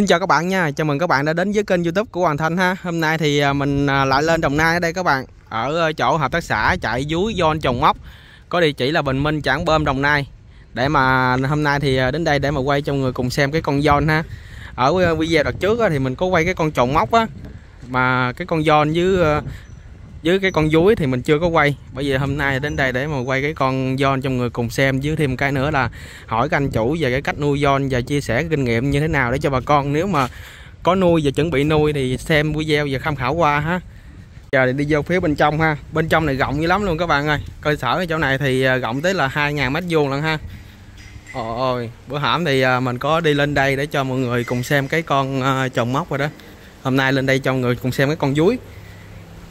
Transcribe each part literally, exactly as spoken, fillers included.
Xin chào các bạn nha, chào mừng các bạn đã đến với kênh YouTube của Hoàng Thanh ha. Hôm nay thì mình lại lên Đồng Nai ở đây các bạn, ở chỗ hợp tác xã chạy dúi don trồng móc có địa chỉ là Bình Minh Trảng Bơm Đồng Nai, để mà hôm nay thì đến đây để mà quay cho người cùng xem cái con don ha. Ở video đợt trước thì mình có quay cái con trồng móc á, mà cái con don với với cái con dúi thì mình chưa có quay. Bởi vì hôm nay đến đây để mà quay cái con don cho người cùng xem, với thêm cái nữa là hỏi các anh chủ về cái cách nuôi don và chia sẻ kinh nghiệm như thế nào để cho bà con nếu mà có nuôi và chuẩn bị nuôi thì xem video và tham khảo qua ha. Giờ thì đi vô phía bên trong ha. Bên trong này rộng dữ lắm luôn các bạn ơi. Cơ sở ở chỗ này thì rộng tới là hai ngàn mét vuông lận ha. Ôi, bữa hổm thì mình có đi lên đây để cho mọi người cùng xem cái con trồng móc rồi đó. Hôm nay lên đây cho mọi người cùng xem cái con dúi.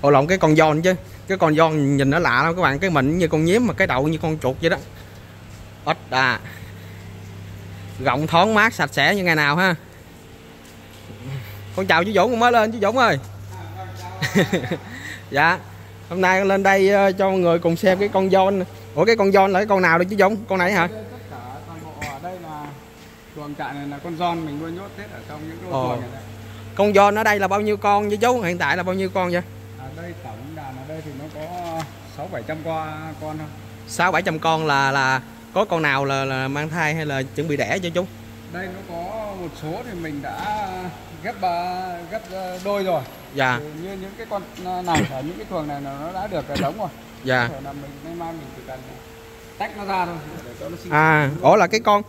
Ồ lộn, cái con don chứ. Cái con don nhìn nó lạ lắm các bạn. Cái mình như con nhím mà cái đầu như con chuột vậy đó. Ít à. Rộng thoáng mát sạch sẽ như ngày nào ha. Con chào chú Dũng, con mới lên chú Dũng ơi. Dạ. Hôm nay con lên đây cho mọi người cùng xem cái con don. Ủa cái con don là cái con nào đây chú Dũng? Con này hả? Tất cả toàn bộ ở đây là chuồng trại này là con don mình nuôi nhốt hết ở trong những cái chuồng này đây. Con don ở đây là bao nhiêu con với chú? Hiện tại là bao nhiêu con vậy? Ở đây tổng đàn ở đây thì nó có sáu bảy trăm con con thôi. sáu bảy trăm con là là có con nào là, là mang thai hay là chuẩn bị đẻ cho chú? Đây nó có một số thì mình đã ghép ghép đôi rồi. Dạ. Thì như những cái con nào ở những cái chuồng này nó đã được đóng rồi. Dạ. Là mình may mắn mình chỉ cần tách nó ra thôi để cho nó sinh. À, ủa là cái con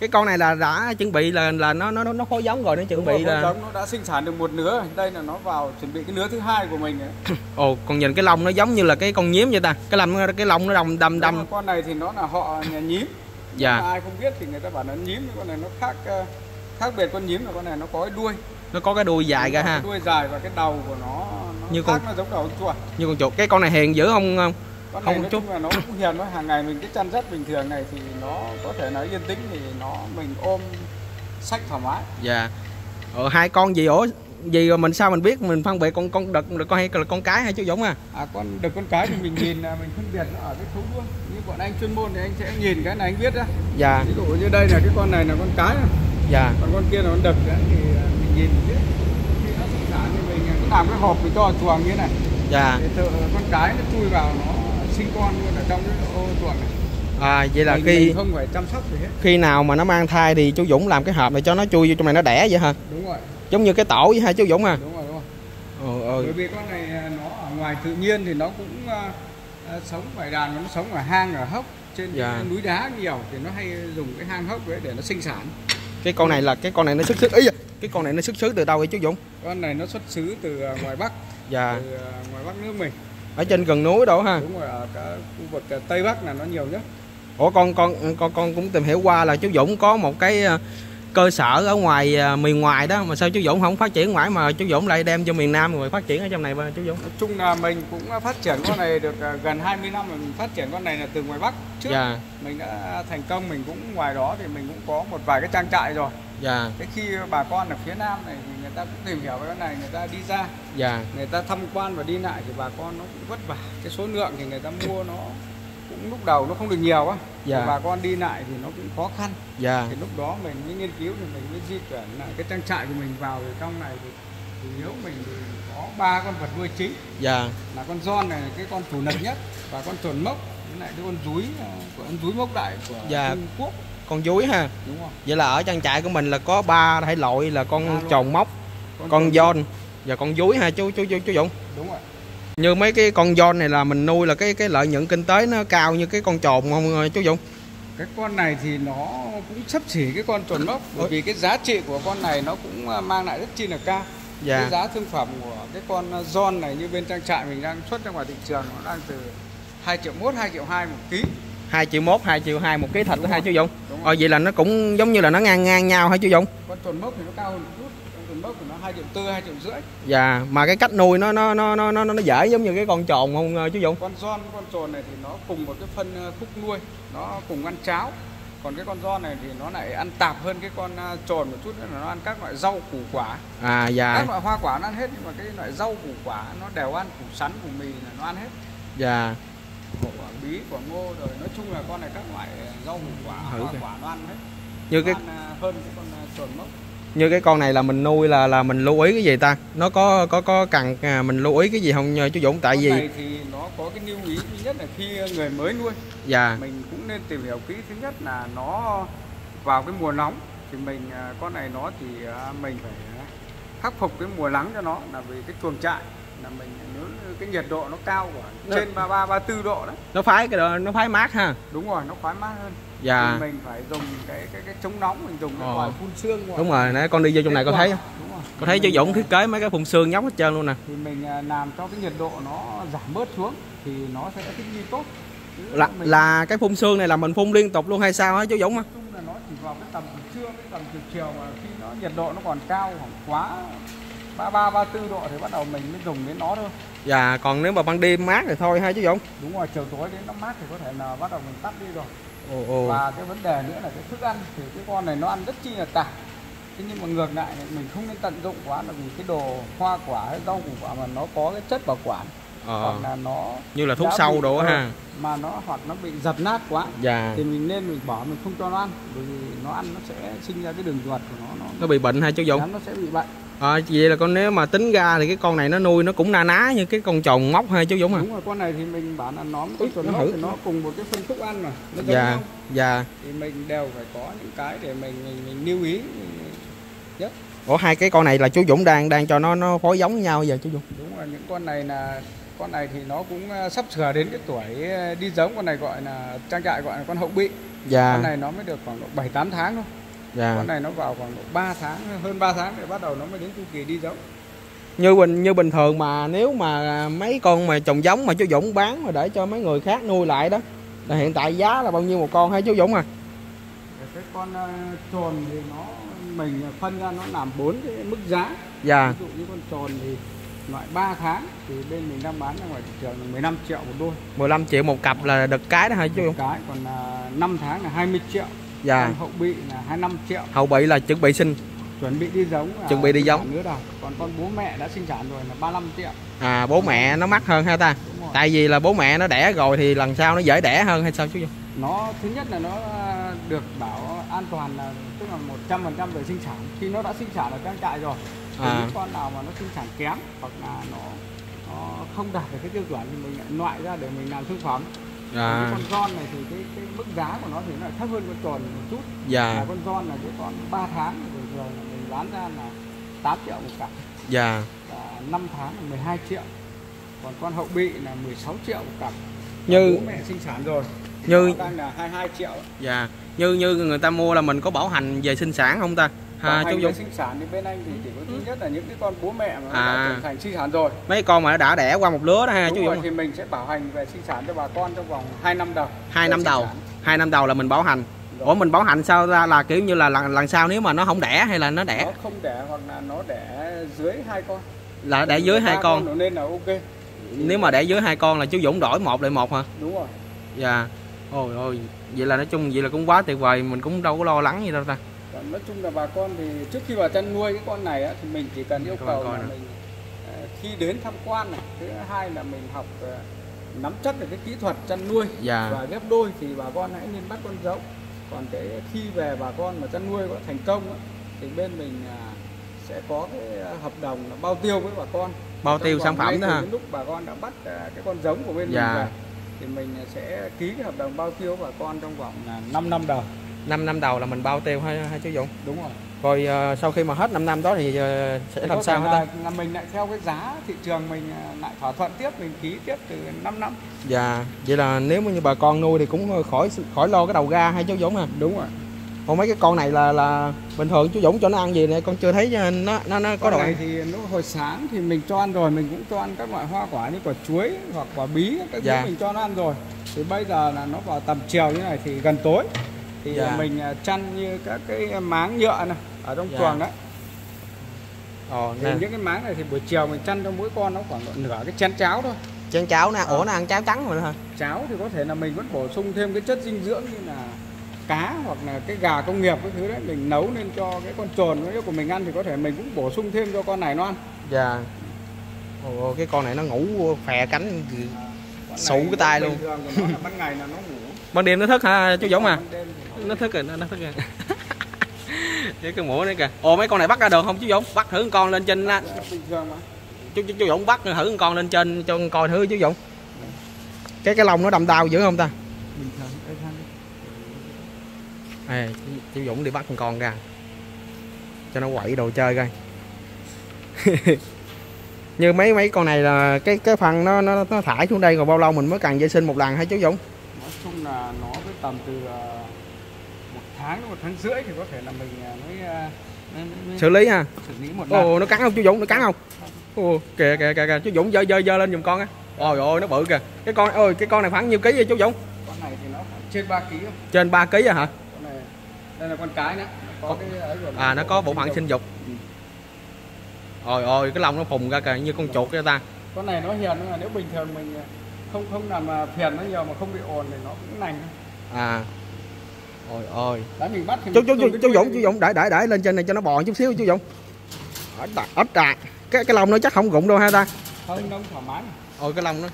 cái con này là đã chuẩn bị là là nó nó nó phối giống rồi, nó chuẩn bị là giống, nó đã sinh sản được một nứa, đây là nó vào chuẩn bị cái nứa thứ hai của mình. Ồ, còn nhìn cái lông nó giống như là cái con nhím vậy ta, cái lông cái lông nó đầm đầm đầm. Con này thì nó là họ nhà nhím. Dạ. Mà ai không biết thì người ta bảo nó nhím, con này nó khác khác biệt con nhím, là con này nó có cái đuôi. Nó có cái đuôi dài ra ha. Đuôi dài và cái đầu của nó nó như khác, con nó giống đầu con chuột. Như con chuột. Cái con này hiền dữ không không? Con này không nói chung là nó cũng hiền đó, hàng ngày mình cái chăn dắt bình thường này thì nó có thể nói yên tĩnh thì nó mình ôm sách thoải mái. Dạ. Ờ, hai con gì ổ gì rồi mình sao mình biết mình phân biệt con con đực con hay là con cái hay chú Dũng à? À con đực con cái thì mình nhìn là mình phân biệt nó ở cái thú luôn. Như bọn anh chuyên môn thì anh sẽ nhìn cái này anh biết đó. Dạ. Ví dụ như đây là cái con này là con cái. Dạ. Còn con kia là con đực đó, thì mình nhìn mình biết. Khi nó sinh sản thì mình cứ làm cái hộp mình cho chuồng như thế này. Dạ. Để tự con cái nó chui vào nó sinh con luôn ở trong cái ô chuồng này. À vậy là mình, khi mình không phải chăm sóc gì hết. Khi nào mà nó mang thai thì chú Dũng làm cái hộp này cho nó chui vô trong này nó đẻ vậy hả? Đúng rồi. Giống như cái tổ vậy hả chú Dũng à? Đúng rồi đúng rồi. Ờ, ờ. Bởi vì con này nó ở ngoài tự nhiên thì nó cũng uh, sống ngoài đàn, nó sống ở hang ở hốc trên dạ. núi đá nhiều thì nó hay dùng cái hang hốc đấy để nó sinh sản. Cái con này là cái con này nó xuất xứ ấy, cái con này nó xuất xứ từ đâu vậy chú Dũng? Con này nó xuất xứ từ ngoài Bắc. Dạ. Từ uh, ngoài Bắc nước mình. Ở trên gần núi đó ha. Đúng rồi, ở cả khu vực Tây Bắc là nó nhiều nhất. Ủa con con con con cũng tìm hiểu qua là chú Dũng có một cái cơ sở ở ngoài miền ngoài đó, mà sao chú Dũng không phát triển ngoài mà chú Dũng lại đem cho miền Nam rồi phát triển ở trong này chú Dũng? Nói chung là mình cũng phát triển con này được gần hai mươi năm rồi, mình phát triển con này là từ ngoài Bắc trước. Dạ. Mình đã thành công, mình cũng ngoài đó thì mình cũng có một vài cái trang trại rồi. Dạ. Thế khi bà con ở phía Nam này thì người ta cũng tìm hiểu về cái này, người ta đi ra. Dạ. Người ta tham quan và đi lại thì bà con nó cũng vất vả. Cái số lượng thì người ta mua nó cũng lúc đầu nó không được nhiều á. Dạ. Bà con đi lại thì nó cũng khó khăn. Dạ. Thì lúc đó mình mới nghiên cứu thì mình mới di chuyển lại cái trang trại của mình vào trong này thì, thì nếu mình thì có ba con vật nuôi chính. Dạ. Là con don này, cái con chủ lực nhất, và con chồn mốc, với lại cái con dúi của con dúi mốc đại của Dạ. Trung Quốc. Con dúi ha. Đúng rồi. Vậy là ở trang trại của mình là có ba thể loại là con chồn móc, con, con don và con dúi ha chú chú chú, chú Dũng. Đúng rồi. Như mấy cái con don này là mình nuôi là cái cái lợi nhuận kinh tế nó cao như cái con chồn không chú Dũng? Cái con này thì nó cũng sấp xỉ cái con chồn mốc, bởi vì cái giá trị của con này nó cũng mang lại rất chi là cao. Dạ. Cái giá thương phẩm của cái con don này như bên trang trại mình đang xuất ra ngoài thị trường nó đang từ hai triệu mốt, hai triệu hai một ký. hai triệu mốt, hai triệu hai một ký thịt đó ha chú Dũng. Ờ vậy là nó cũng giống như là nó ngang ngang nhau hả chú Dũng? Con chồn mốc thì nó cao hơn một chút. Mốc của nó hai triệu tư, hai triệu rưỡi. Dạ, mà cái cách nuôi nó nó nó nó nó nó dễ giống như cái con chồn không chú Dũng? Con don con chồn này thì nó cùng một cái phân khúc nuôi, nó cùng ăn cháo. Còn cái con don này thì nó lại ăn tạp hơn cái con chồn một chút, là nó ăn các loại rau củ quả. À dạ. Các loại hoa quả nó ăn hết, nhưng mà cái loại rau củ quả nó đều ăn, củ sắn, củ mì là nó ăn hết. Dạ. Củ quả bí, quả ngô rồi, nói chung là con này các loại rau củ quả, hoa quả nó ăn hết. Như nó cái ăn hơn cái con chồn mốc. Như cái con này là mình nuôi là là mình lưu ý cái gì ta? Nó có có có cần à, mình lưu ý cái gì không chú Dũng? Tại con vì này thì nó có cái lưu ý duy nhất là khi người mới nuôi. Dạ. Mình cũng nên tìm hiểu kỹ. Thứ nhất là nó vào cái mùa nóng thì mình con này nó thì mình phải khắc phục cái mùa nắng cho nó, là vì cái chuồng trại là mình nếu cái nhiệt độ nó cao của trên ba mươi ba, ba mươi tư độ đó. Nó phái cái đó, nó phái mát ha. Đúng rồi, nó phái mát hơn. Dạ. Thì mình phải dùng cái cái cái chống nóng, mình dùng cái ờ. vòi phun sương. Đúng rồi, nãy con đi vô trong này con thấy không? Đúng rồi. Con thấy chú Dũng thiết kế mấy cái phun sương nhóc hết trơn luôn nè. Thì mình làm cho cái nhiệt độ nó giảm bớt xuống thì nó sẽ thích nghi tốt. Là, mình... là cái phun sương này là mình phun liên tục luôn hay sao hả chú Dũng? Nói chung là nó chỉ vào cái tầm trưa, cái tầm chiều mà khi nó nhiệt độ nó còn cao khoảng quá ba mươi ba, ba mươi tư độ thì bắt đầu mình mới dùng đến nó thôi. Dạ, còn nếu mà ban đêm mát thì thôi hả chú Dũng? Đúng rồi, chiều tối đến nó mát thì có thể là bắt đầu mình tắt đi rồi. Ồ, ồ. Và cái vấn đề nữa là cái thức ăn thì cái con này nó ăn rất chi là tạp. Thế nhưng mà ngược lại mình không nên tận dụng quá, là vì cái đồ hoa quả hay rau củ quả mà nó có cái chất bảo quản. Ờ. Hoặc là nó như là thuốc sâu đồ ha, mà nó hoặc nó bị dập nát quá. Dạ. Thì mình nên mình bỏ, mình không cho nó ăn, bởi vì nó ăn nó sẽ sinh ra cái đường ruột của nó, nó nó bị bệnh hay chú Dũng? Nó sẽ bị bệnh. À, vậy là con nếu mà tính ra thì cái con này nó nuôi nó cũng na ná như cái con chồn móc hay chú Dũng à? Đúng rồi, con này thì mình bảo là nó cái chồn móc thì nó cùng một cái phân khúc ăn mà. Nó giống nhau. Dạ. Thì mình đều phải có những cái để mình mình, mình lưu ý. Nhất. Ủa, hai cái con này là chú Dũng đang đang cho nó nó phối giống nhau giờ chú Dũng? Đúng rồi, những con này là con này thì nó cũng sắp sửa đến cái tuổi đi giống, con này gọi là trang trại gọi là con hậu bị. Dạ. Con này nó mới được khoảng bảy tám tháng thôi. Dạ. Con này nó vào khoảng ba tháng, hơn ba tháng để bắt đầu nó mới đến chu kỳ đi giống. Như bình như bình thường mà nếu mà mấy con mà trồng giống mà chú Dũng bán mà để cho mấy người khác nuôi lại đó, là hiện tại giá là bao nhiêu một con hả chú Dũng à? Cái con chồn thì nó mình phân ra nó làm bốn cái mức giá. Dạ. Ví dụ như con chồn thì loại ba tháng thì bên mình đang bán ra ngoài thị trường là mười lăm triệu một đôi. mười lăm triệu một cặp là đực cái đó hả chú Dũng? Cái còn năm tháng là hai mươi triệu. Dạ. Hậu bị là hai mươi lăm triệu. Hậu bị là chuẩn bị sinh, chuẩn bị đi giống, chuẩn bị đi giống nữa. Còn con bố mẹ đã sinh sản rồi là ba mươi lăm triệu. À, bố mẹ nó mắc hơn ha ta? Tại vì là bố mẹ nó đẻ rồi thì lần sau nó dễ đẻ hơn hay sao chú Dũng? Nó thứ nhất là nó được bảo an toàn, là tức là một trăm phần trăm về sinh sản. Khi nó đã sinh sản ở trang trại rồi. À. Những con nào mà nó sinh sản kém hoặc là nó, nó không đạt được cái tiêu chuẩn thì mình loại ra để mình làm thương phẩm. À. Cái con don này thì cái, cái mức giá của nó thì nó thấp hơn con chồn một chút. Dạ. Là con don là cái con ba tháng rồi, rồi mình bán ra là tám triệu một cặp. Dạ. Và năm tháng là mười hai triệu. Còn con hậu bị là mười sáu triệu một cặp. Như bố mẹ sinh sản rồi. Như đang là hai mươi hai triệu. Dạ. Như như người ta mua là mình có bảo hành về sinh sản không ta? À, chú Dũng, sinh sản thì bên anh thì chỉ có thứ nhất là những cái con bố mẹ mà à. đã trưởng thành sinh sản rồi. Mấy con mà đã đẻ qua một lứa đó ha. Đúng chú Dũng, thì mình sẽ bảo hành về sinh sản cho bà con trong vòng hai năm đầu. hai năm đầu. hai năm đầu là mình bảo hành. Rồi. Ủa, mình bảo hành sao ra là kiểu như là lần lần sau nếu mà nó không đẻ hay là nó đẻ? Nó không đẻ hoặc là nó đẻ dưới hai con. Là đẻ dưới hai con. con nên là ok. Nếu mà đẻ dưới hai con là chú Dũng đổi một lại một hả? Đúng rồi. Dạ. Ôi ôi, vậy là nói chung vậy là cũng quá tuyệt vời, mình cũng đâu có lo lắng gì đâu ta. Nói chung là bà con thì trước khi vào chăn nuôi cái con này á, thì mình chỉ cần yêu cầu là mình khi đến tham quan này, thứ hai là mình học nắm chắc được cái kỹ thuật chăn nuôi. Dạ. Và ghép đôi thì bà con hãy nên bắt con giống. Còn cái khi về bà con mà chăn nuôi có thành công á, thì bên mình sẽ có cái hợp đồng là bao tiêu với bà con, bao tiêu sản phẩm đó ha. Lúc bà con đã bắt cái con giống của bên dạ. mình về thì mình sẽ ký cái hợp đồng bao tiêu với bà con trong vòng là năm năm đầu. năm năm đầu là mình bao tiêu hay hay chú Dũng? Đúng rồi. Rồi uh, sau khi mà hết năm năm đó thì uh, sẽ thì làm sao hết ta? Là mình lại theo cái giá thị trường mình lại thỏa thuận tiếp, mình ký tiếp từ năm năm. Dạ, vậy là nếu như bà con nuôi thì cũng khỏi khỏi lo cái đầu ra hay chú Dũng à? Đúng rồi. Còn mấy cái con này là là bình thường chú Dũng cho nó ăn gì nè, con chưa thấy nó nó nó có đồ ăn. Thì nó hồi sáng thì mình cho ăn rồi, mình cũng cho ăn các loại hoa quả như quả chuối hoặc quả bí, các dạ. thứ mình cho nó ăn rồi. Thì bây giờ là nó vào tầm chiều như này thì gần tối. Thì dạ. mình chăn như các cái máng nhựa này ở trong chuồng dạ. đó. Ồ, thì những cái máng này thì buổi chiều mình chăn cho mỗi con nó khoảng nửa cái chén cháo thôi. Chén cháo nè, ổ nó ăn cháo trắng rồi hả? Cháo thì có thể là mình vẫn bổ sung thêm cái chất dinh dưỡng như là cá hoặc là cái gà công nghiệp cái thứ đấy mình nấu lên cho cái con chồn của mình ăn, thì có thể mình cũng bổ sung thêm cho con này nó ăn. Dạ. Ồ, cái con này nó ngủ phè cánh à, sụ cái tai luôn. Nó là ban ngày là nó ngủ. Ban đêm nó thức hả chú Dũng à? Nó thức rồi, nó thức rồi. Với cái mũi đấy kìa. Ồ mấy con này bắt ra được không chú Dũng? Bắt thử con lên trên á. Chú, chú, chú Dũng bắt thử con lên trên cho coi thử chú Dũng. Cái cái lông nó đâm đau dữ không ta? À, chú Dũng đi bắt con con ra cho nó quậy đồ chơi coi. Như mấy mấy con này là cái cái phần nó nó nó thải xuống đây, còn bao lâu mình mới cần vệ sinh một lần hả chú Dũng? Nói chung là nó với tầm từ một tháng một tháng rưỡi thì có thể là mình mới, mới, mới xử lý ha. Xử lý một lần. Ồ, nó cắn không chú Dũng? Nó cắn không? Ồ, kìa kìa kìa, kìa. Chú Dũng giơ giơ giơ lên giùm con á. Ôi ôi nó bự kìa. Cái con ơi, cái con này khoảng nhiêu ký vậy chú Dũng? Con này thì nó trên ba ki lô gam. Trên ba ki lô gam à hả? Con này đây là con cái nữa. Có cái ấy rồi. À nó có bộ phận sinh dục. Ừ. Ôi ôi cái lông nó phùng ra kìa như con chuột vậy ta. Con này nó hiền, nếu bình thường mình không không làm phiền nó nhiều mà không bị ồn thì nó cũng lành. À. Ôi ôi. Để mình bắt thì chú chú chú, chú Dũng, chú Dũng để để để lên trên này cho nó bò chút xíu chú Dũng. Ấp trà. Cái cái lông nó chắc không rụng đâu ha ta. Không, nó thoải mái. Ôi cái lông nó.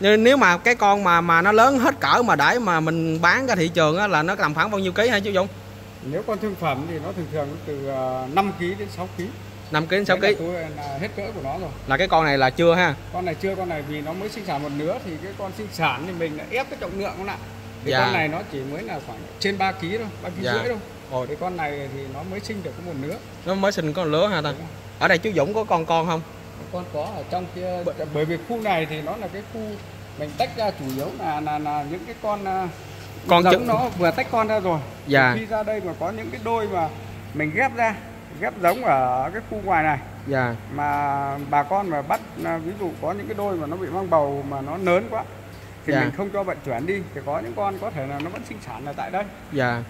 Nhưng nếu mà cái con mà mà nó lớn hết cỡ mà để mà mình bán ra thị trường á là nó tầm khoảng bao nhiêu ký hả chú Dũng? Nếu con thương phẩm thì nó thường thường từ năm ki lô gam đến sáu ki lô gam. năm ki lô gam đến sáu ki lô gam. Là hết cỡ của nó rồi. Là cái con này là chưa ha. Con này chưa, con này vì nó mới sinh sản một nửa thì cái con sinh sản thì mình đã ép cái trọng lượng nó lại. Thì dạ. Con này nó chỉ mới là khoảng trên ba ki lô gam thôi, ba ki lô gam dạ. Rưỡi thôi. Ồ thì con này thì nó mới sinh được có một nửa. Nó mới sinh con lứa ha ta. Ở đây chú Dũng có con con không? Con có ở trong kia, bởi vì khu này thì nó là cái khu mình tách ra chủ yếu là là, là những cái con con giống nó vừa tách con ra rồi. Dạ. Khi ra đây mà có những cái đôi mà mình ghép ra, ghép giống ở cái khu ngoài này. Dạ. Mà bà con mà bắt ví dụ có những cái đôi mà nó bị mang bầu mà nó lớn quá thì dạ. Mình không cho vận chuyển đi thì có những con có thể là nó vẫn sinh sản ở tại đây. Dạ.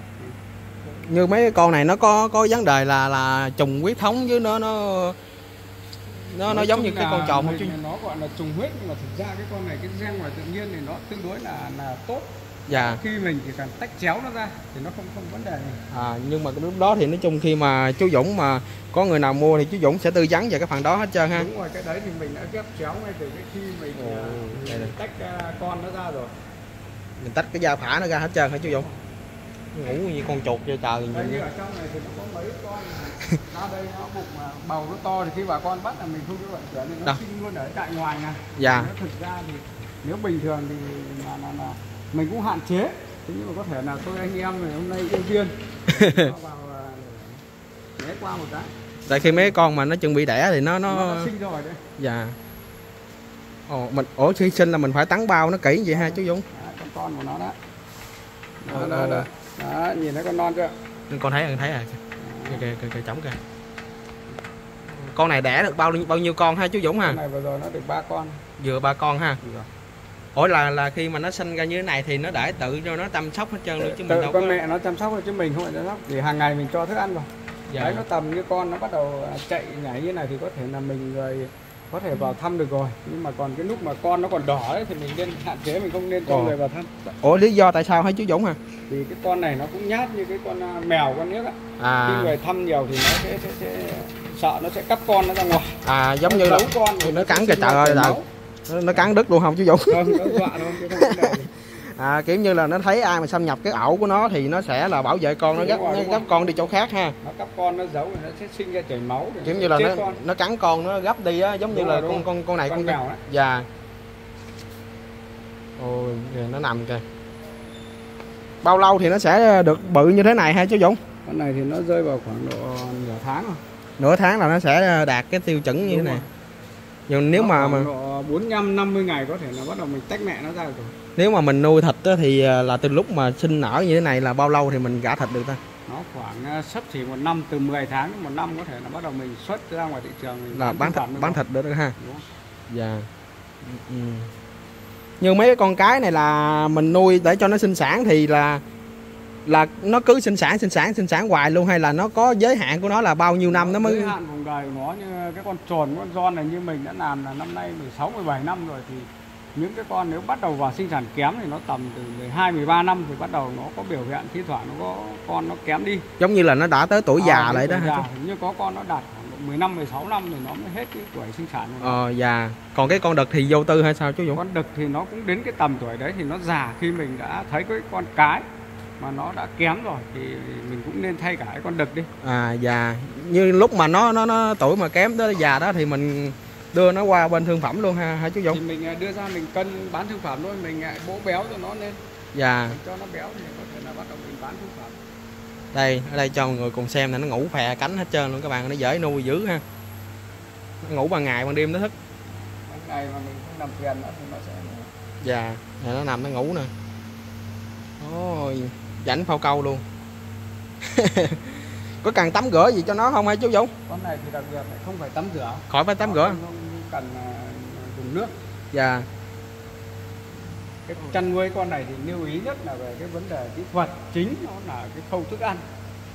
Như mấy con này nó có có vấn đề là là trùng huyết thống với nó nó nó nó giống như cái con trồn không chứ? Nó gọi là trùng huyết, nhưng mà thực ra cái con này cái gen ngoài tự nhiên thì nó tương đối là là tốt. Dạ. Khi mình chỉ cần tách chéo nó ra thì nó không không vấn đề gì. À, nhưng mà cái lúc đó thì nói chung khi mà chú Dũng mà có người nào mua thì chú Dũng sẽ tư vấn về cái phần đó hết trơn ha. Đúng rồi, cái đấy thì mình đã ghép chéo ngay từ cái khi mình, ừ, mình, mình tách con nó ra rồi. Mình tách cái da phả nó ra hết trơn hả chú Dũng? Ngủ như con chuột vậy trời. Đây như ở trong này thì nó có mấy con ra đây nó bụng mà bầu nó to thì khi bà con bắt là mình không có vận chuyển nên nó sinh luôn ở tại ngoài này. Dạ. Nó thực ra thì nếu bình thường thì là, là, là mình cũng hạn chế, thế nhưng mà có thể là tôi anh em ngày hôm nay ưu tiên vào né qua một cái. Tại khi mấy con mà nó chuẩn bị đẻ thì nó nó, nó, nó sinh rồi đấy. Dạ. Ồ mình ổ khi sinh là mình phải tắn bao nó kỹ vậy ha chú Dũng. Đó, con con của nó đó. Đó đó đó. Đó, nhìn thấy con non chưa? Con thấy, con thấy à. Kìa kìa kìa, kìa trống kìa. Con này đẻ được bao bao nhiêu con ha chú Dũng ha? Con này vừa rồi nó được ba con. Vừa ba con ha. Ủa là là khi mà nó sinh ra như thế này thì nó để tự cho nó chăm sóc hết trơn luôn chứ mình đâu. Con mẹ nó chăm sóc rồi chứ mình không phải chăm sóc. Thì hàng ngày mình cho thức ăn vào. Dạ. Đấy nó tầm như con nó bắt đầu chạy nhảy như này thì có thể là mình người có thể vào thăm được rồi, nhưng mà còn cái lúc mà con nó còn đỏ đấy thì mình nên hạn chế, mình không nên cho người vào thăm. Ủa lý do tại sao hả chú Dũng hả? Thì cái con này nó cũng nhát như cái con mèo con nước á. À. Khi người thăm nhiều thì nó sẽ, sẽ, sẽ sợ nó sẽ cắp con nó ra ngoài. À giống nó như là con thì nó cắn kìa trời ơi là nó, nó cắn đứt luôn không chú Dũng? Không, nó dọa luôn chứ không. À kiểu như là nó thấy ai mà xâm nhập cái ẩu của nó thì nó sẽ là bảo vệ con, nó gấp nó gấp con đi chỗ khác ha. Nó gấp con nó giấu rồi nó sẽ sinh ra chảy máu. Kiểu như là nó con. Nó cắn con nó gấp đi á, giống đúng như là con con con này con mèo á. Dạ. Ôi nó nằm kìa. Bao lâu thì nó sẽ được bự như thế này ha chú Dũng? Con này thì nó rơi vào khoảng độ nửa tháng rồi. Nửa tháng là nó sẽ đạt cái tiêu chuẩn như thế này. Nhưng nếu mà mà bốn mươi lăm năm mươi ngày có thể là bắt đầu mình tách mẹ nó ra rồi. Nếu mà mình nuôi thịt thì là từ lúc mà sinh nở như thế này là bao lâu thì mình gả thịt được ta? Nó khoảng sắp xỉ một năm, từ mười tháng đến một năm có thể là bắt đầu mình xuất ra ngoài thị trường mình là bán thịt, bán thịt được ha. Dạ. Ừ. Như mấy cái con cái này là mình nuôi để cho nó sinh sản thì là là nó cứ sinh sản sinh sản sinh sản hoài luôn hay là nó có giới hạn của nó là bao nhiêu năm nó mới? Giới hạn vùng đời của nó, như cái con chồn, con don này như mình đã làm là năm nay mười sáu mười bảy năm rồi thì những cái con nếu bắt đầu vào sinh sản kém thì nó tầm từ mười hai mười ba năm thì bắt đầu nó có biểu hiện, thi thoảng nó có con nó kém đi. Giống như là nó đã tới tuổi à, già lại đó. Già, như có con nó đạt khoảng mười lăm mười sáu năm thì nó mới hết cái tuổi sinh sản rồi. Ờ già. Còn cái con đực thì vô tư hay sao chú Dũng? Con đực thì nó cũng đến cái tầm tuổi đấy thì nó già, khi mình đã thấy cái con cái mà nó đã kém rồi thì mình cũng nên thay cả cái con đực đi. À già, như lúc mà nó nó nó tuổi mà kém đó già đó thì mình đưa nó qua bên thương phẩm luôn ha hả chú Dũng? Thì mình đưa ra mình cân bán thương phẩm thôi, mình bố béo cho nó lên. Dạ. Mình cho nó béo thì có thể là bắt đầu mình bán thương phẩm. Đây, ở đây cho mọi người cùng xem là nó ngủ phè cánh hết trơn luôn các bạn, nó dễ nuôi dữ ha. Nó ngủ ban ngày ban đêm nó thức. Ban ngày mà mình không nằm thuyền nữa thì nó sẽ. Dạ, này nó nằm nó ngủ nè. Ôi, rảnh phao câu luôn. Có cần tắm rửa gì cho nó không hả chú Dũng? Con này thì đặc biệt này, không phải tắm rửa. Khỏi phải tắm Còn rửa. Không cần dùng nước. Dạ. Cái chăn nuôi con này thì lưu ý nhất là về cái vấn đề kỹ thuật, chính nó là cái khâu thức ăn.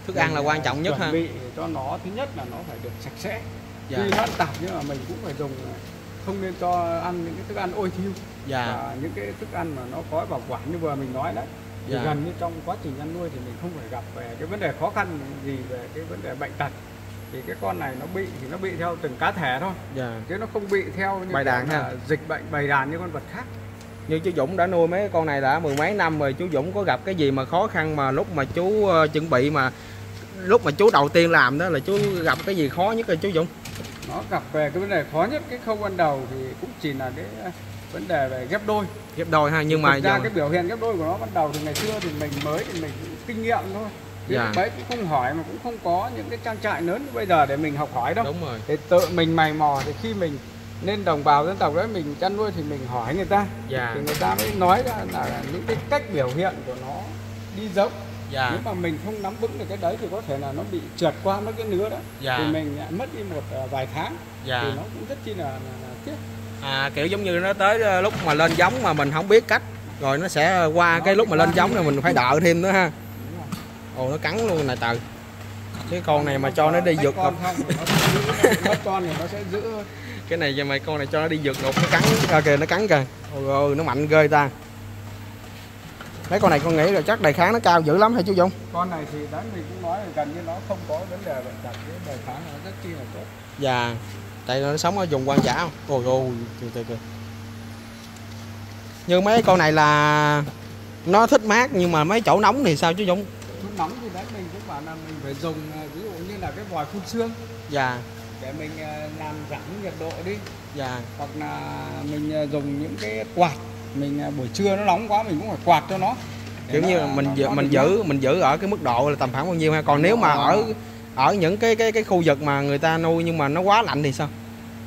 Thức ăn là quan trọng nhất ha. Chuẩn bị cho nó, thứ nhất là nó phải được sạch sẽ. Dạ. Tuy nó tạp nhưng mà mình cũng phải dùng, không nên cho ăn những cái thức ăn ôi thiêu. Dạ. Và những cái thức ăn mà nó có bảo quản như vừa mình nói đấy. Thì dạ. Gần như trong quá trình ăn nuôi thì mình không phải gặp về cái vấn đề khó khăn gì về cái vấn đề bệnh tật. Thì cái con này nó bị thì nó bị theo từng cá thể thôi. Dạ. Chứ nó không bị theo những bày đàn ha, dịch bệnh bày đàn như con vật khác. Như chú Dũng đã nuôi mấy con này đã mười mấy năm rồi, chú Dũng có gặp cái gì mà khó khăn mà lúc mà chú uh, chuẩn bị mà lúc mà chú đầu tiên làm đó là chú gặp cái gì khó nhất rồi chú Dũng? Nó gặp về cái vấn đề khó nhất cái khâu ban đầu thì cũng chỉ là cái vấn đề về ghép đôi. Ghép đôi ha, nhưng mà thực ra giờ... cái biểu hiện ghép đôi của nó ban đầu từ ngày xưa thì mình mới thì mình kinh nghiệm thôi. Dạ. Mấy cũng không hỏi mà cũng không có những cái trang trại lớn như bây giờ để mình học hỏi đâu. Đúng rồi. Để tự mình mày mò thì khi mình nên đồng bào dân tộc đấy mình chăn nuôi thì mình hỏi người ta. Dạ. Thì người ta mới nói ra là những cái cách biểu hiện của nó đi giống. Dạ. Nếu mà mình không nắm vững được cái đấy thì có thể là nó bị trượt qua mấy cái nứa đó. Dạ. Thì mình mất đi một vài tháng. Dạ. Thì nó cũng rất chi là, là, là tiếc. À, kiểu giống như nó tới lúc mà lên giống mà mình không biết cách rồi nó sẽ qua nó cái lúc mà lên giống rồi mình phải đợi thêm nữa ha. Ồ nó cắn luôn này trời. Cái con này mà cho nó đi vượt ngục con thì nó sẽ giữ. Cái này giờ mày con này cho nó đi vượt ngục nó cắn ra kìa, nó cắn kìa. Ôi nó mạnh ghê ta. Mấy con này con nghĩ là chắc đề kháng nó cao dữ lắm hả chú Dũng? Con này thì đáng mình cũng nói là gần như nó không có vấn đề bệnh tật, cái đề kháng nó rất chi là tốt. Dạ. Tại nó sống ở vùng hoang dã không? Ôi ôi, từ từ kìa. Như mấy con này là nó thích mát nhưng mà mấy chỗ nóng thì sao chú Dũng? Chỗ nóng thì đấy mình cũng bảo là mình phải dùng ví dụ như là cái vòi phun sương. Dạ. Để mình làm giảm nhiệt độ đi. Dạ. Hoặc là mình dùng những cái quạt, mình buổi trưa nó nóng quá mình cũng phải quạt cho nó. Kiểu như là mình giữ, mình giữ mình giữ ở cái mức độ là tầm khoảng bao nhiêu ha. Còn nếu mà ở ở những cái cái cái khu vực mà người ta nuôi nhưng mà nó quá lạnh thì sao?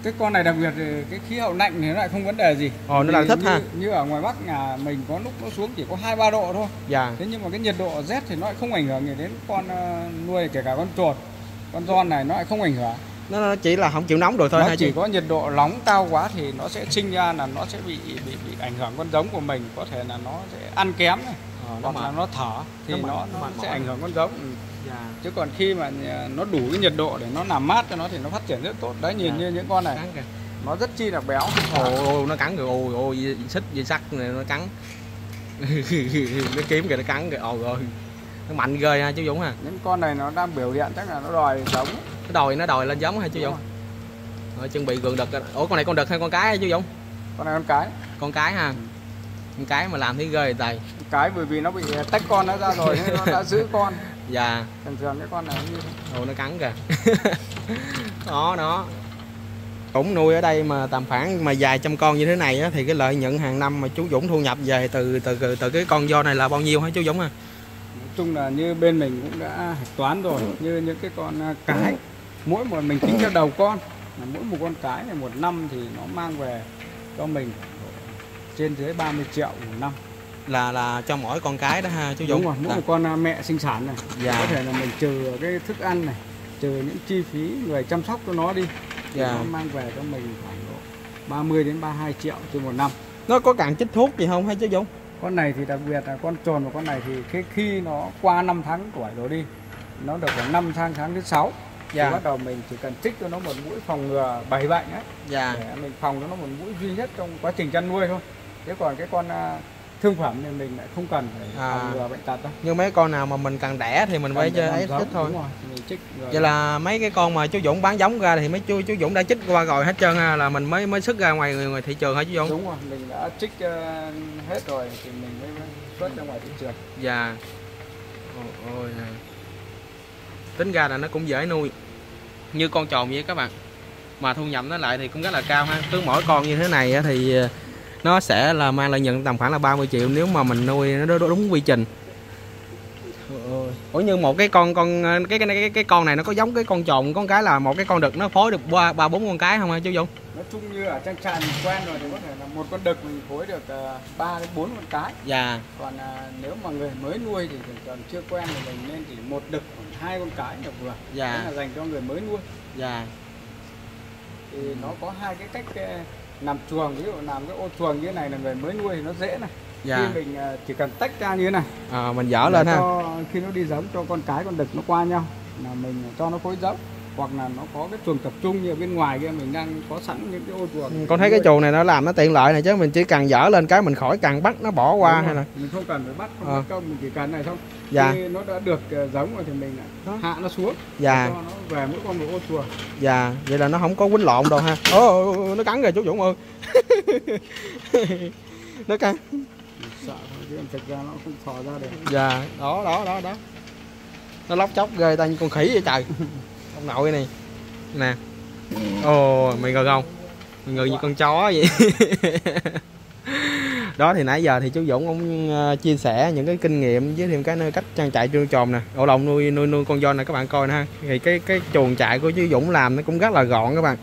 Cái con này đặc biệt cái khí hậu lạnh thì nó lại không vấn đề gì. Ồ nó lại thích như, ha. Như ở ngoài Bắc nhà mình có lúc nó xuống chỉ có hai ba độ thôi. Dạ. Thế nhưng mà cái nhiệt độ rét thì nó lại không ảnh hưởng gì đến con nuôi, kể cả con chồn, con don này nó lại không ảnh hưởng. Nó, nó chỉ là không chịu nóng rồi thôi. Nó hay chỉ gì? Có nhiệt độ nóng cao quá thì nó sẽ sinh ra là nó sẽ bị bị, bị ảnh hưởng con giống của mình, có thể là nó sẽ ăn kém này. Ờ, hoặc mà, là nó thở thì nó, nó, nó sẽ ảnh hưởng con giống. Ừ. Dạ. Chứ còn khi mà nó đủ cái nhiệt độ để nó làm mát cho nó thì nó phát triển rất tốt. Đấy nhìn dạ. Như những con này nó rất chi là béo. Ôi ôi nó cắn rồi, ôi ôi xích dây sắt này nó cắn. Nó kiếm kìa nó cắn kìa, ôi ôi. Nó mạnh ghê ha chú Dũng ha. Những con này nó đang biểu hiện chắc là nó đòi giống. Nó đòi nó đòi lên giống ha chú Dũng. Rồi chuẩn bị vườn đực. Ủa con này con đực hay con cái hay chú Dũng? Con này con cái. Con cái ha. Con cái mà làm thấy ghê tài. Cái bởi vì nó bị tách con nó ra rồi nên nó đã giữ con. Dạ. Thường thường cái con này như thế. Nó cắn kìa. Đó đó. Cũng nuôi ở đây mà tầm khoảng mà vài trăm con như thế này á, thì cái lợi nhuận hàng năm mà chú Dũng thu nhập về từ từ từ, từ cái con do này là bao nhiêu hả chú Dũng à? Nói chung là như bên mình cũng đã hạch toán rồi, như những cái con cái mỗi một mình tính theo đầu con, mỗi một con cái này một năm thì nó mang về cho mình trên dưới ba mươi triệu một năm. là là cho mỗi con cái đó ha chú Dũng. Đúng rồi, mỗi một con mẹ sinh sản này. Dạ. Có thể là mình trừ cái thức ăn này, trừ những chi phí người chăm sóc cho nó đi. Dạ. Nó mang về cho mình khoảng độ ba mươi đến ba mươi hai triệu trên một năm. Nó có cần chích thuốc gì không hay chú Dũng? Con này thì đặc biệt là con chồn và con này thì cái khi nó qua năm tháng tuổi rồi đi, nó được khoảng năm tháng thứ sáu. Dạ. Thì bắt đầu mình chỉ cần trích cho nó một mũi phòng ngừa bầy bệnh ấy. Dạ. Để mình phòng cho nó một mũi duy nhất trong quá trình chăn nuôi thôi. Thế còn cái con thương phẩm thì mình lại không cần phải phòng ngừa bệnh tật đâu. Như mấy con nào mà mình cần đẻ thì mình phải ấy thích thôi. Rồi, mình chích rồi. Vậy là mấy cái con mà chú Dũng bán giống ra thì mấy chú chú Dũng đã chích qua rồi hết trơn ha, là mình mới mới xuất ra ngoài ngoài thị trường hả chú Dũng? Đúng rồi, mình đã chích hết rồi thì mình mới xuất ra ngoài thị trường. Dạ. Ôi, tính ra là nó cũng dễ nuôi như con chồn vậy các bạn, mà thu nhập nó lại thì cũng rất là cao ha. Cứ mỗi con như thế này thì nó sẽ là mang lợi nhuận tầm khoảng là ba mươi triệu nếu mà mình nuôi nó đúng quy trình. Ủa, như một cái con con cái cái cái, cái con này nó có giống cái con chồn con cái là một cái con đực nó phối được ba ba bốn con cái không hả chú Dũng? Nói chung như ở trang trại mình quen rồi thì có thể là một con đực mình phối được ba đến bốn con cái. Dạ. Còn à, nếu mà người mới nuôi thì còn chưa quen thì mình nên chỉ một đực khoảng hai con cái là vừa. Dạ. Đó là dành cho người mới nuôi. Dạ. Thì nó có hai cái cách làm chuồng, ví dụ làm cái ô chuồng như thế này là người mới nuôi thì nó dễ này. Dạ. Khi mình chỉ cần tách ra như thế này à, mình dỡ lên ha, khi nó đi giống cho con cái con đực nó qua nhau là mình cho nó phối giống, hoặc là nó có cái chuồng tập trung như ở bên ngoài kia mình đang có sẵn những cái ô chuồng. Con thấy cái chuồng này nó làm nó tiện lợi này chứ mình chỉ cần dỡ lên cái mình khỏi cần bắt nó bỏ qua hay là mình không cần phải bắt, không à. Bắt công, mình chỉ cần này xong. Dạ. Khi nó đã được giống rồi thì mình hạ nó xuống. Dạ. Cho nó về mỗi con một ô chuồng. Dạ, vậy là nó không có quýnh lộn đâu ha. Ô, nó cắn rồi chú Dũng ơi. Nó cắn. Sợ chứ thực ra nó không thò ra được. Dạ, đó đó đó đó. Nó lóc chóc ghê ta như con khỉ vậy trời. Ông nội này. Nè. Ồ, mày ngờ không? Mày ngờ như con chó vậy. Đó thì nãy giờ thì chú Dũng ông chia sẻ những cái kinh nghiệm với thêm cái nơi cách trang trại nuôi chồn nè, ổ lồng nuôi nuôi nuôi con don này các bạn coi nè ha. Thì cái cái chuồng trại của chú Dũng làm nó cũng rất là gọn các bạn.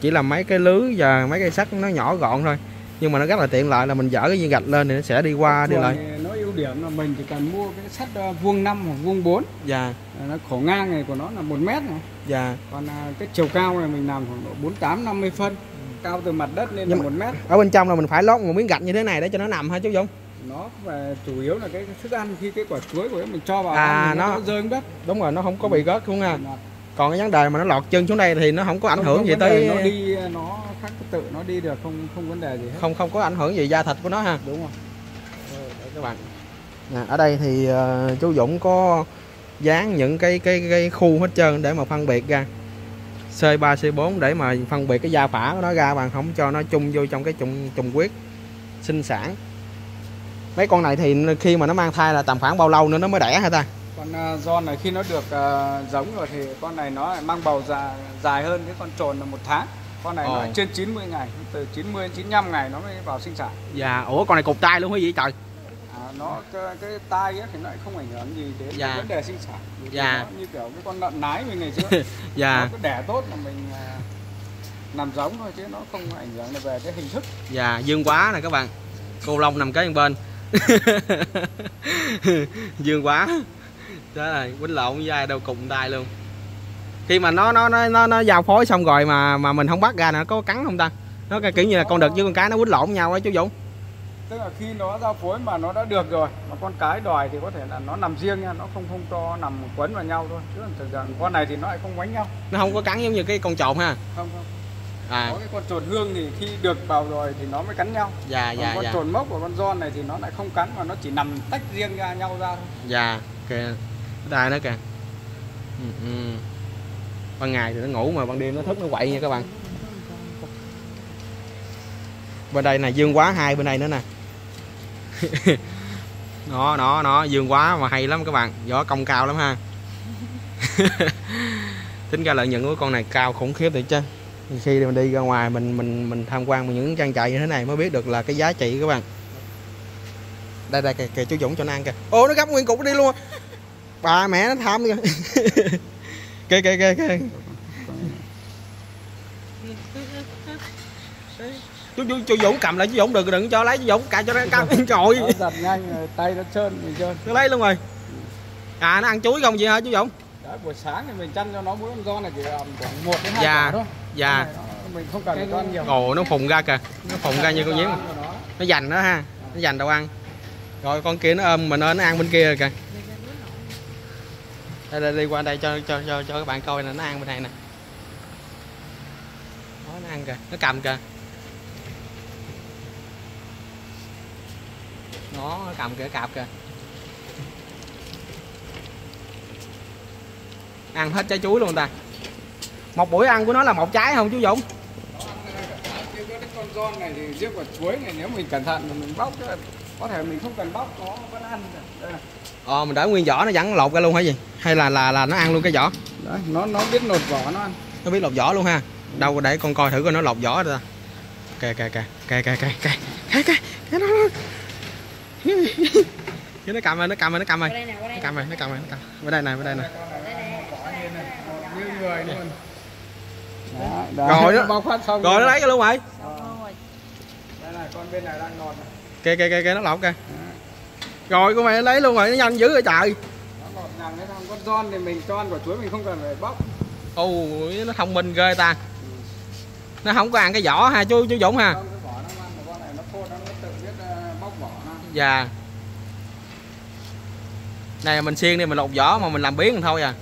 Chỉ là mấy cái lưới và mấy cái sắt nó nhỏ gọn thôi. Nhưng mà nó rất là tiện lợi là mình dỡ cái viên gạch lên thì nó sẽ đi qua đi lại. Nó ưu điểm là mình chỉ cần mua cái sắt vuông năm hoặc vuông bốn. Dạ. Nó khổ ngang này của nó là một mét này. Dạ. Còn cái chiều cao này mình làm khoảng bốn mươi tám năm mươi phân, cao từ mặt đất lên là một mét. Ở bên trong là mình phải lót một miếng gạch như thế này để cho nó nằm hả chú Dũng? Nó về chủ yếu là cái thức ăn, khi cái quả chuối của mình cho vào à, nó, nó rơi xuống đất. Đúng rồi, nó không có bị gớt đúng không? Đúng. Còn cái vấn đề mà nó lọt chân xuống đây thì nó không có ảnh không, hưởng không gì tới nó đi, nó khắc tự nó đi được, không không vấn đề gì hết. Không không có ảnh hưởng gì da thịt của nó ha. Đúng rồi. Để các bạn. Nè, ở đây thì uh, chú Dũng có dán những cái cái cái khu hết trơn để mà phân biệt ra. xê ba xê bốn để mà phân biệt cái da phả của nó ra, bạn không cho nó chung vô trong cái chùng chùng huyết sinh sản. Mấy con này thì khi mà nó mang thai là tầm khoảng bao lâu nữa nó mới đẻ hả ta? Con don này khi nó được uh, giống rồi thì con này nó lại mang bầu dài, dài hơn cái con chồn là một tháng. Con này oh. Nó trên chín mươi ngày, từ chín mươi đến chín mươi lăm ngày nó mới vào sinh sản. Dạ, ủa con này cột tai luôn hả vậy trời? À, nó cái, cái tai ấy, thì nó lại không ảnh hưởng gì đến dạ. vấn đề sinh sản. Vì dạ. Nó, như kiểu cái con lợn nái mình ngày trước. Dạ. Nó cứ đẻ tốt là mình uh, nằm giống thôi chứ nó không ảnh hưởng về cái hình thức. Dạ, dương quá này các bạn. Cô Long nằm cái bên. Dương quá. Đó là quýnh lộn với ai đâu cùng tay luôn. Khi mà nó nó nó nó giao phối xong rồi mà mà mình không bắt ra nó có cắn không ta? Nó kiểu như là con đực với con cái nó quýnh lộn với nhau đó chú Dũng. Tức là khi nó giao phối mà nó đã được rồi, mà con cái đòi thì có thể là nó nằm riêng nha, nó không không cho nằm quấn vào nhau thôi. Chứ thực ra con này thì nó lại không quấn nhau. Nó không có cắn giống như cái con chồn ha. Không không. À. Có cái con chồn hương thì khi được vào rồi thì nó mới cắn nhau. Dạ dạ. Còn con dạ. chồn mốc và con don này thì nó lại không cắn mà nó chỉ nằm tách riêng ra nhau ra thôi. Dạ. Kìa. Đai nó kìa. Ừ, ừ. Ban ngày thì nó ngủ mà ban đêm nó thức nó quậy nha các bạn. Bên đây này dương quá, hai bên đây nữa nè. Nó nó nó dương quá mà hay lắm các bạn, gió cong cao lắm ha. Tính ra lợi nhuận của con này cao khủng khiếp thiệt chứ. Khi mình đi ra ngoài mình mình mình tham quan những trang trại như thế này mới biết được là cái giá trị các bạn. Đây đây kìa, kìa chú Dũng cho nó ăn kìa. Ô nó gấp nguyên cục đi luôn. Bà mẹ nó tham kìa. Kìa kìa kìa kìa. Chú, chú, chú Dũng cầm lại chú Dũng đừng đừng cho lấy chú Dũng cả cho nó cắm trời. Nó giật nhanh tay nó trơn mình trơn. Nó lấy luôn rồi. À nó ăn chuối không vậy hả chú Dũng? Đấy, buổi sáng thì mình chăn cho nó mỗi con con này chỉ khoảng một đến hai dạ, quả thôi. Dạ. Mình không cần cho ăn nhiều. Ồ nó phùng ra kìa. Nó phùng ra như con nhím. Nó dành đó ha. Nó dành đâu ăn. Rồi con kia nó ôm mình ơi, nó ăn bên kia rồi kìa. Đây đi qua đây cho cho cho cho các bạn coi nè, nó ăn bên này nè. Đó, nó ăn kìa, nó cầm kìa. Nó nó cầm kìa, cạp kìa. Ăn hết trái chuối luôn ta. Một buổi ăn của nó là một trái không chú Dũng? Nó ăn cả trái, chứ cái con don này thì riêng quả chuối này nếu mình cẩn thận thì mình bóc cái Có thể mình không cần bóc nó vẫn ăn đây này. Ờ mình để nguyên vỏ nó vẫn lột ra luôn hả gì? Hay là là là nó ăn luôn cái vỏ? Đấy, nó nó biết lột vỏ nó ăn. Nó biết lột vỏ luôn ha. Đâu để con coi thử coi nó lột vỏ rồi ta. Kìa kìa kìa, kìa kìa kìa kìa. Kìa kìa, kìa nó. Nó cầm rồi, nó cầm rồi, nó cầm rồi. Nó cầm rồi, nó cầm rồi, nó cầm. Bên đây này, bên đây này. Như người luôn. Rồi nó bóc phát xong. Rồi nó lấy cái luôn rồi. Đây này, con bên này đang lột. Kìa kìa kìa nó lột kìa. Rồi con mày lấy luôn rồi, nó nhanh dữ rồi trời. Nó lột nhằng nó không có giòn thì mình cho ăn quả chuối mình không cần phải bóc. Ôi nó thông minh ghê ta. Ừ. Nó không có ăn cái vỏ ha chú chú Dũng ha. Không, cái vỏ nó ăn mà con này nó khô nó tự biết bóc vỏ nó. Dạ. Này mình xiên đi mình lột vỏ mà mình làm biến thôi à.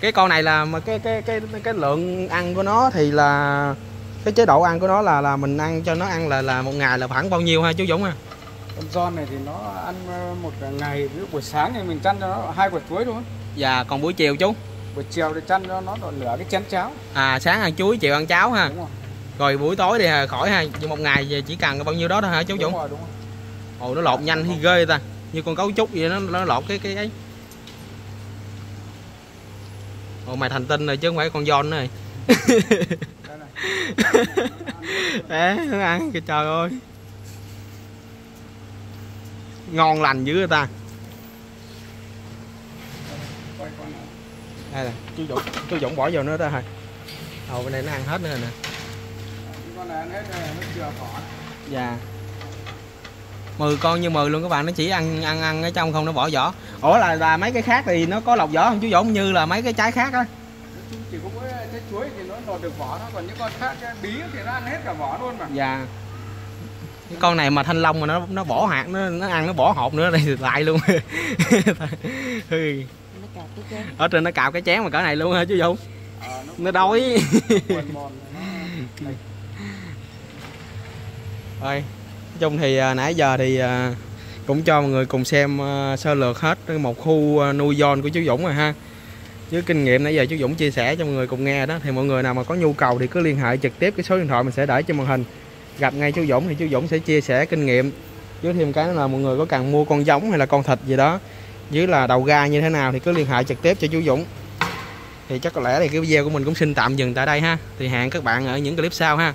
Cái con này là mà cái cái cái cái lượng ăn của nó thì là cái chế độ ăn của nó là là mình ăn cho nó ăn là là một ngày là khoảng bao nhiêu ha chú Dũng ha? Con giòn này thì nó ăn một ngày, ví dụ buổi sáng thì mình chăn cho nó hai quả chuối luôn. Dạ, còn buổi chiều chú? Buổi chiều thì chăn cho nó nửa cái chén cháo. À, sáng ăn chuối, chiều ăn cháo ha. Đúng rồi. Rồi buổi tối thì khỏi ha, một ngày chỉ cần bao nhiêu đó thôi hả chú đúng Dũng? Rồi, đúng rồi. Ồ, nó lột à, nhanh thì ghê ta. Như con cấu trúc vậy nó nó lột cái cái ấy. Ồ, mày thành tinh rồi chứ không phải con giòn nữa rồi. Ê, nó ăn kìa trời ơi. Ngon lành dữ ta. Đây này, chú Dũng, chú Dũng bỏ vô nữa ta thôi. Đầu bên này nó ăn hết nữa rồi nè. Con này ăn hết rồi, nó chưa bỏ. Dạ. mười con như mười luôn các bạn, nó chỉ ăn ăn ăn ở trong không, nó bỏ vỏ. Ủa là là mấy cái khác thì nó có lọc vỏ không chú Dũng, như là mấy cái trái khác á? Chỉ có mỗi trái chuối thì nó lột được vỏ thôi, còn những con khác bí thì nó ăn hết cả vỏ luôn mà. Dạ. Cái con này mà thanh long mà nó nó bỏ hạt nó nó ăn nó bỏ hộp nữa đây lại luôn. Ở trên nó cào cái chén mà cỡ này luôn hả chú Dũng? Ờ, nó, nó đói. Rồi, nói chung thì nãy giờ thì cũng cho mọi người cùng xem sơ lược hết một khu nuôi giòn của chú Dũng rồi ha. Với kinh nghiệm nãy giờ chú Dũng chia sẻ cho mọi người cùng nghe đó, thì mọi người nào mà có nhu cầu thì cứ liên hệ trực tiếp cái số điện thoại mình sẽ để trên màn hình. Gặp ngay chú Dũng thì chú Dũng sẽ chia sẻ kinh nghiệm. Với thêm cái là mọi người có cần mua con giống hay là con thịt gì đó, dưới là đầu ga như thế nào thì cứ liên hệ trực tiếp cho chú Dũng. Thì chắc có lẽ thì cái video của mình cũng xin tạm dừng tại đây ha. Thì hẹn các bạn ở những clip sau ha.